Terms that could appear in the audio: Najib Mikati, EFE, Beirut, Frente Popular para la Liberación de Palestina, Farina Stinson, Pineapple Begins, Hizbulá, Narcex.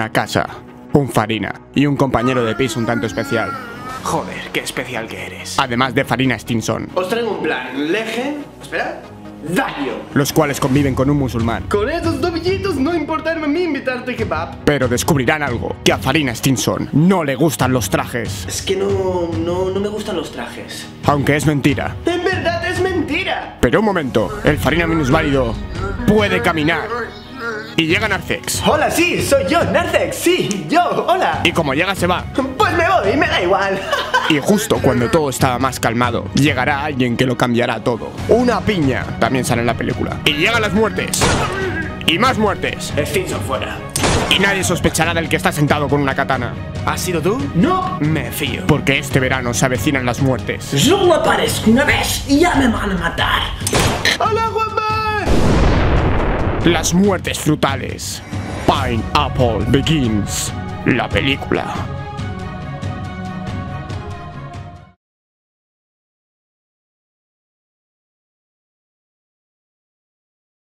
una casa, un Farina y un compañero de piso un tanto especial. Joder, qué especial que eres. Además de Farina Stinson. Os traigo un plan, leje... Espera... Daño. Los cuales conviven con un musulmán. Con esos tobillitos no importarme a mí invitarte kebab. Pero descubrirán algo: que a Farina Stinson no le gustan los trajes. Es que no me gustan los trajes. Aunque es mentira. En verdad es mentira. Pero un momento, el Farina minusválido puede caminar. Y llega Narcex. Hola, sí, soy yo, Narcex, sí, yo, hola. Y como llega se va. Pues me voy, me da igual. Y justo cuando todo estaba más calmado, llegará alguien que lo cambiará todo. Una piña, también sale en la película. Y llegan las muertes. Y más muertes. Stinson fuera. Y nadie sospechará del que está sentado con una katana. ¿Has sido tú? No me fío. Porque este verano se avecinan las muertes. Yo me aparezco una vez y ya me van a matar. ¡Hola, guapa! Las muertes frutales. Pineapple Begins. La película.